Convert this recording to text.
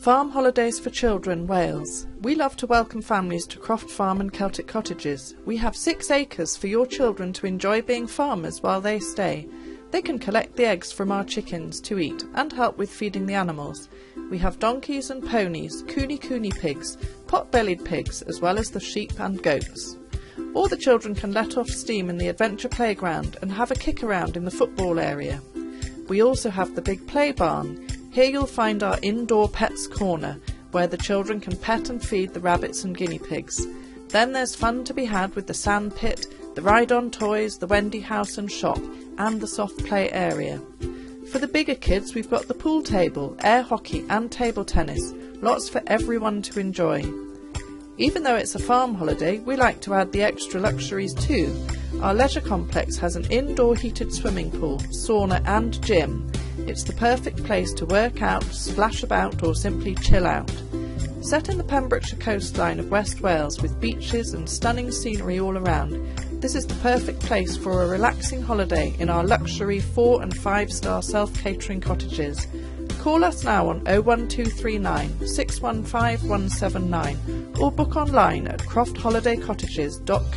Farm Holidays for Children, Wales. We love to welcome families to Croft Farm and Celtic Cottages. We have 6 acres for your children to enjoy being farmers while they stay. They can collect the eggs from our chickens to eat and help with feeding the animals. We have donkeys and ponies, Kunekune pigs, pot-bellied pigs, as well as the sheep and goats. Or the children can let off steam in the adventure playground and have a kick around in the football area. We also have the big play barn. Here you'll find our indoor pets corner, where the children can pet and feed the rabbits and guinea pigs. Then there's fun to be had with the sand pit, the ride-on toys, the Wendy house and shop, and the soft play area. For the bigger kids, we've got the pool table, air hockey and table tennis, lots for everyone to enjoy. Even though it's a farm holiday, we like to add the extra luxuries too. Our leisure complex has an indoor heated swimming pool, sauna and gym. It's the perfect place to work out, splash about or simply chill out. Set in the Pembrokeshire coastline of West Wales with beaches and stunning scenery all around, this is the perfect place for a relaxing holiday in our luxury 4- and 5-star self-catering cottages. Call us now on 01239 615 179 or book online at croftholiday cottages.co.uk.